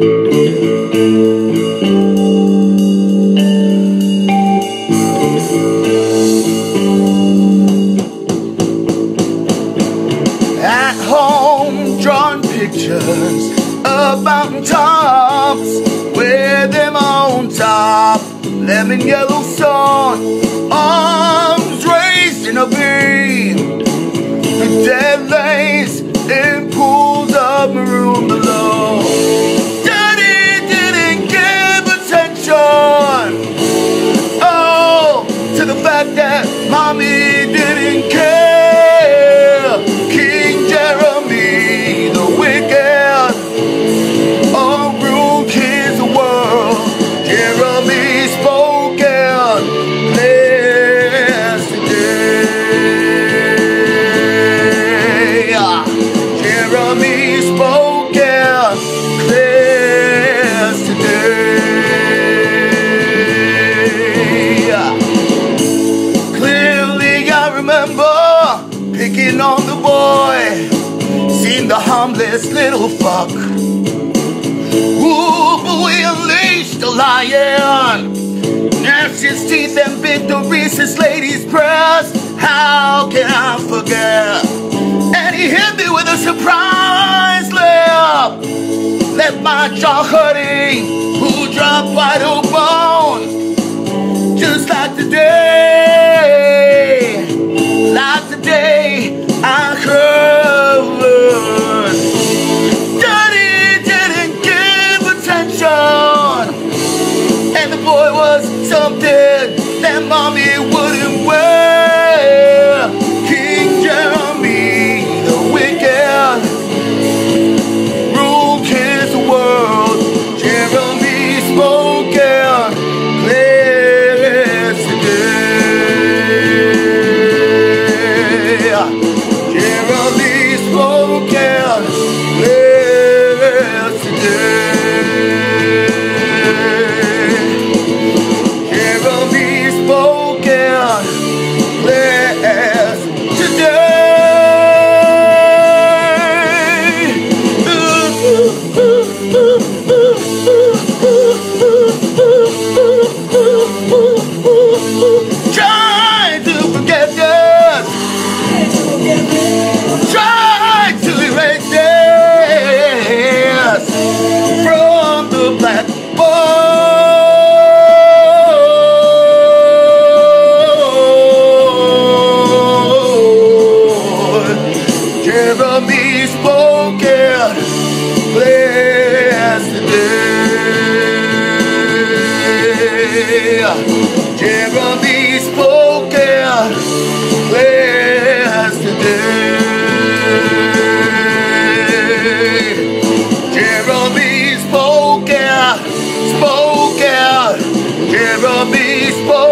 At home, drawing pictures of mountain tops, with them on top, lemon yellow sun, arms raised in a beam, dead lace in pools of maroon below. Daddy didn't give attention, oh, to the fact that mommy didn't care. King Jeremy, the wicked, all rude kids the world. Jeremy spoken blessed today. Jeremy spoken. Picking on the boy, seemed the harmless little fuck. Ooh, but we unleashed the lion, gnashed his teeth and bit the racist lady's breast. How can I forget? And he hit me with a surprise laugh, left my jaw hurting. Who dropped wide open, just like today. And the boy was something that mommy wouldn't wear. King Jeremy, the wicked, ruled his world. Jeremy spoken clear as today. Jeremy spoken clear as today. Jeremy spoken blessed today. Jeremy spoken blessed today. Jeremy spoken, spoken. Jeremy spoken.